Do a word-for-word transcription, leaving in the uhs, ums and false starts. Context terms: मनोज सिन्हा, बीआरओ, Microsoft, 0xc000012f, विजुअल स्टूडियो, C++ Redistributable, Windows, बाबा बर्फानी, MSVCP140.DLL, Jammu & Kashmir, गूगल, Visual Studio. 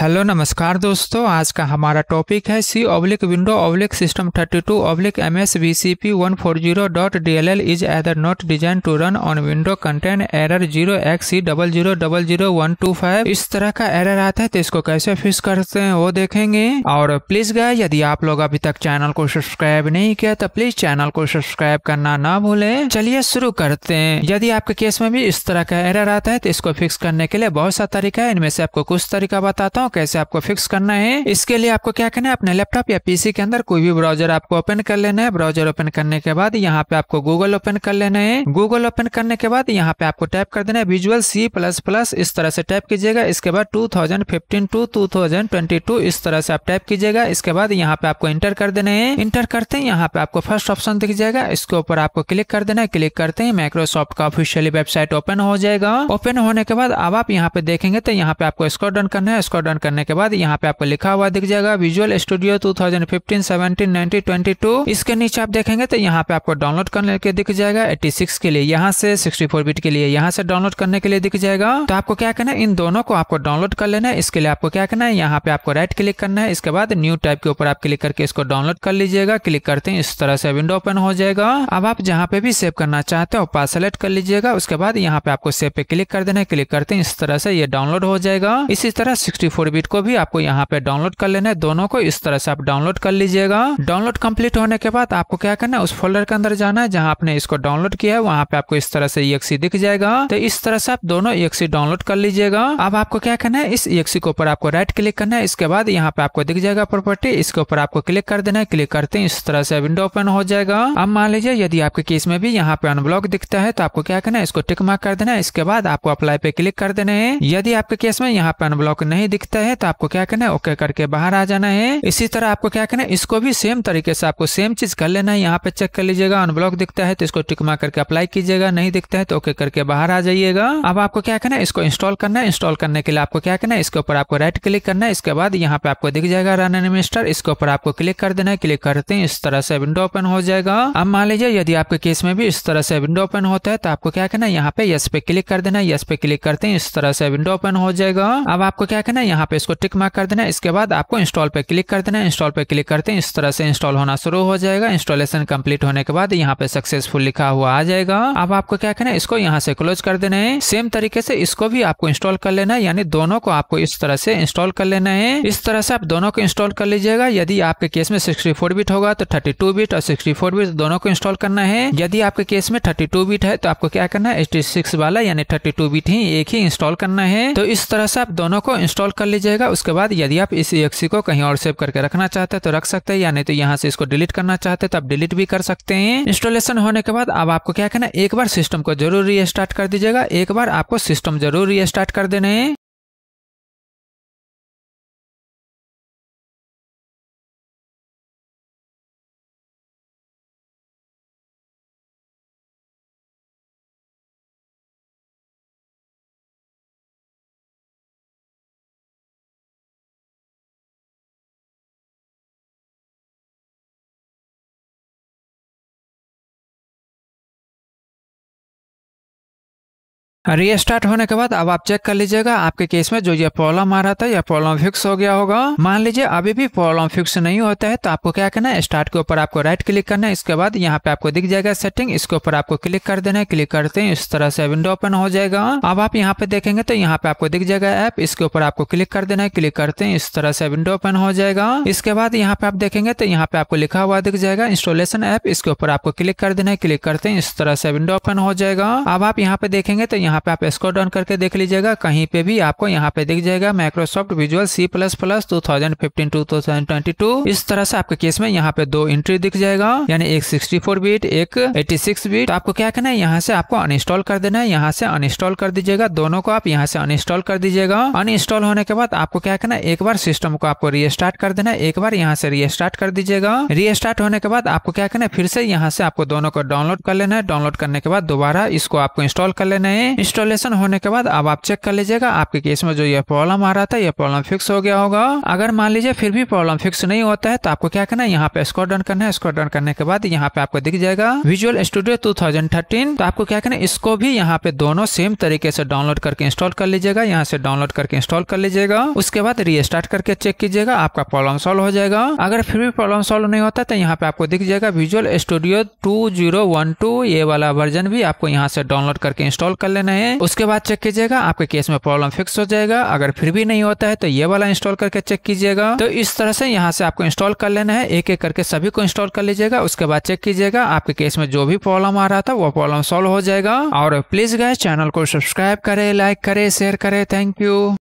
Hello नमस्कार दोस्तों, आज का हमारा टॉपिक है C oblique window oblique system thirty two oblique M S V C P one four zero dot D L L is either not design to run on window contain error zero X C double zero double zero one two five. इस तरह का error आता है तो इसको कैसे fix करते हैं वो देखेंगे। और प्लीज गाइस, यदि आप लोग अभी तक चैनल को सब्सक्राइब नहीं किया तो प्लीज चैनल को सब्सक्राइब करना ना भूले। चलिए शुरू करते हैं। यदि आपके केस में भी इस तरह का एरर आता है तो इसको फिक्स करने के लिए बहुत सा तरीका है, इनमें से आपको कुछ तरीका बताता हूँ कैसे आपको फिक्स करना है। इसके लिए आपको क्या करना है, अपने लैपटॉप या पीसी के अंदर कोई भी ब्राउजर आपको ओपन कर लेना है। ब्राउजर ओपन करने के बाद यहाँ पे आपको गूगल ओपन कर लेना है। गूगल ओपन करने के बाद यहाँ पे आपको टाइप कर देना है विजुअल सी प्लस प्लस, इस तरह से टाइप कीजिएगा। इसके बाद two thousand fifteen to two thousand twenty two इस तरह से आप टाइप कीजिएगा। इसके बाद यहाँ पे आपको इंटर कर देना है। इंटर करते हैं यहाँ पे आपको फर्स्ट ऑप्शन दिख जाएगा, इसके ऊपर आपको क्लिक कर देना है। क्लिक करते ही माइक्रोसॉफ्ट का ऑफिशियली वेबसाइट ओपन हो जाएगा। ओपन होने के बाद अब आप यहाँ पे देखेंगे तो यहाँ पे आपको स्क्रॉल डाउन करना है। स्क्रॉल डाउन करने के बाद यहाँ पे आपको लिखा हुआ दिख जाएगा विजुअल स्टूडियो two thousand fifteen seventeen nineteen twenty two. इसके नीचे आप देखेंगे तो यहाँ पे आपको डाउनलोड करने के दिख जाएगा। छियासी के लिए यहाँ से, सिक्सटी फोर बिट के लिए यहाँ से डाउनलोड करने के लिए दिख जाएगा। तो आपको क्या करना है, इन दोनों को आपको डाउनलोड कर लेना है। इसके लिए आपको क्या करना है, यहाँ पे आपको राइट क्लिक करना है। इसके बाद न्यू टाइप के ऊपर आप क्लिक करके इसको डाउनलोड कर लीजिएगा। क्लिक करते हैं इस तरह से विंडो ओपन हो जाएगा। अब आप जहाँ पे भी सेव करना चाहते हो पास सेलेक्ट कर लीजिएगा। उसके बाद यहाँ पे आपको सेव पे क्लिक कर देना है। क्लिक करते हैं इस तरह से ये डाउनलोड हो जाएगा। इसी तरह सिक्सटी फोर बिट को भी आपको यहाँ पे डाउनलोड कर लेना है। दोनों को इस तरह से आप डाउनलोड कर लीजिएगा। डाउनलोड कंप्लीट होने के बाद आपको क्या करना है, उस फोल्डर के अंदर जाना है जहाँ आपने इसको डाउनलोड किया है। वहाँ पे आपको इस तरह से एक्सी दिख जाएगा। तो इस तरह से आप दोनों एक्सी डाउनलोड कर लीजिएगा। अब आपको क्या करना है, इस एक्सी के ऊपर आपको राइट क्लिक करना है। इसके बाद यहाँ पे आपको दिख जाएगा प्रॉपर्टी, इसके ऊपर आपको क्लिक कर देना है। क्लिक करते हैं इस तरह से विंडो ओपन हो जाएगा। अब मान लीजिए यदि आपके केस में भी यहाँ पे अनब्लॉक दिखता है तो आपको क्या करना है, इसको टिक मार्क कर देना है। इसके बाद आपको अप्लाई पे क्लिक कर देना है। यदि आपके केस में यहाँ पे अनब्लॉक नहीं दिखता है तो आपको क्या करना है, ओके करके बाहर आ जाना है। इसी तरह आपको क्या करना है, इसको भी सेम तरीके से आपको सेम चीज कर लेना है। यहाँ पे चेक कर लीजिएगा, अनब्लॉक दिखता है तो इसको टिक मार्क करके अप्लाई कीजिएगा, नहीं दिखता है तो ओके करके बाहर आ जाइएगा। अब आपको क्या करना है, इसको इंस्टॉल करना है। इंस्टॉल करने के लिए आपको क्या करना है, इसके ऊपर आपको राइट क्लिक करना है। इसके बाद यहाँ पे आपको दिख जाएगा रन एनिमेस्टर, इसके ऊपर आपको क्लिक कर देना है। क्लिक करते हैं इस तरह से विंडो ओपन हो जाएगा। अब मान लीजिए यदि आपके केस में भी इस तरह से विंडो ओपन होता है तो आपको क्या करना है, यहाँ पे यस पे क्लिक कर देना है। यस पे क्लिक करते हैं इस तरह से विंडो ओपन हो जाएगा। अब आपको क्या करना है, यहाँ पे इसको टिक मार्क कर देना है। इसके बाद आपको इंस्टॉल पे क्लिक कर देना है। इंस्टॉल पे क्लिक करते हैं इस तरह से इंस्टॉल होना शुरू हो जाएगा। इंस्टॉलेशन कंप्लीट होने के बाद यहाँ पे सक्सेसफुल लिखा हुआ आ जाएगा। अब आपको क्या करना है, इसको यहाँ से क्लोज कर देना है। सेम तरीके से इसको भी आपको इंस्टॉल कर लेना है, यानी दोनों को आपको इस तरह से इंस्टॉल कर लेना है। इस तरह से आप दोनों को इंस्टॉल कर लीजिएगा। यदि आपके केस में सिक्सटी फोर बिट होगा तो थर्टी टू बिट और सिक्सटी फोर बिट दोनों को इंस्टॉल करना है। यदि आपके केस में थर्टी टू बिट है तो आपको क्या करना है, एट्टी सिक्स वाला यानी थर्टी टू बिट ही एक ही इंस्टॉल करना है। तो इस तरह से आप दोनों को इंस्टॉल कर लीजिएगा। उसके बाद यदि आप इस एक्सी को कहीं और सेव करके रखना चाहते हैं तो रख सकते हैं, या नहीं तो यहाँ से इसको डिलीट करना चाहते हैं तो आप डिलीट भी कर सकते हैं। इंस्टॉलेशन होने के बाद अब आपको क्या करना है, एक बार सिस्टम को जरूर रीस्टार्ट कर दीजिएगा। एक बार आपको सिस्टम जरूर रीस्टार्ट कर देना है। रीस्टार्ट होने के बाद अब आप चेक कर लीजिएगा आपके केस में जो ये प्रॉब्लम आ रहा था यह प्रॉब्लम फिक्स हो गया होगा। मान लीजिए अभी भी प्रॉब्लम फिक्स नहीं होता है तो आपको क्या करना है, स्टार्ट के ऊपर आपको राइट क्लिक करना है। इसके बाद यहाँ पे आपको दिख जाएगा सेटिंग, इसके ऊपर आपको क्लिक कर देना है। क्लिक करते हैं इस तरह से विंडो ओपन हो जाएगा। अब आप यहाँ पे देखेंगे तो यहाँ पे आपको दिख जाएगा ऐप, इसके ऊपर आपको क्लिक कर देना है। क्लिक करते हैं इस तरह से विंडो ओपन हो जाएगा। इसके बाद यहाँ पे आप देखेंगे तो यहाँ पे आपको लिखा हुआ दिख जाएगा इंस्टॉलेशन ऐप, इसके ऊपर आपको क्लिक कर देना है। क्लिक करते हैं इस तरह से विंडो ओपन हो जाएगा। अब आप यहाँ पे देखेंगे तो यहाँ पे आप स्क्रॉल डाउन करके देख लीजिएगा, कहीं पे भी आपको यहाँ पे दिख जाएगा Microsoft Visual C plus plus two thousand fifteen two thousand twenty two. इस तरह से आपके केस में यहाँ पे दो एंट्री दिख जाएगा, यानी एक सिक्सटी फोर बिट एक छियासी बिट। तो आपको क्या करना है, यहाँ से आपको अनइंस्टॉल कर देना है। यहाँ से अनइंस्टॉल कर दीजिएगा, दोनों को आप यहाँ से अनइंस्टॉल कर दीजिएगा। अनइंस्टॉल होने के बाद आपको क्या करना है, एक बार सिस्टम को आपको रीस्टार्ट कर देना है। एक बार यहाँ से रीस्टार्ट कर दीजिएगा। रीस्टार्ट होने के बाद आपको क्या करना है, फिर से यहाँ से आपको दोनों को डाउनलोड कर लेना है। डाउनलोड करने के बाद दोबारा इसको आपको इंस्टॉल कर लेना है। इंस्टॉलेशन होने के बाद अब आप चेक कर लीजिएगा आपके केस में जो ये प्रॉब्लम आ रहा था ये प्रॉब्लम फिक्स हो गया होगा। अगर मान लीजिए फिर भी प्रॉब्लम फिक्स नहीं होता है तो आपको क्या करना है, यहाँ पे स्क्रॉल डाउन करना है। स्क्रॉल डाउन करने के बाद यहाँ पे आपको दिख जाएगा विजुअल स्टूडियो two thousand thirteen. तो आपको क्या करना है, इसको भी यहाँ पे दोनों सेम तरीके से डाउनलोड करके इंस्टॉल कर लीजिएगा। यहाँ से डाउनलोड करके इंस्टॉल कर लीजिएगा, उसके बाद रीस्टार्ट करके चेक कीजिएगा, आपका प्रॉब्लम सॉल्व हो जाएगा। अगर फिर भी प्रॉब्लम सॉल्व नहीं होता तो यहाँ पे आपको दिख जाएगा विजुअल स्टूडियो two thousand twelve, ये वाला वर्जन भी आपको यहाँ से डाउनलोड करके इंस्टॉल कर लेना है। उसके बाद चेक कीजिएगा, आपके केस में प्रॉब्लम फिक्स हो जाएगा। अगर फिर भी नहीं होता है तो ये वाला इंस्टॉल करके चेक कीजिएगा। तो इस तरह से यहाँ से आपको इंस्टॉल कर लेना है, एक एक करके सभी को इंस्टॉल कर लीजिएगा। उसके बाद चेक कीजिएगा, आपके केस में जो भी प्रॉब्लम आ रहा था वो प्रॉब्लम सॉल्व हो जाएगा। और प्लीज गाइस चैनल को सब्सक्राइब करें, लाइक करें, शेयर करें। Thank you.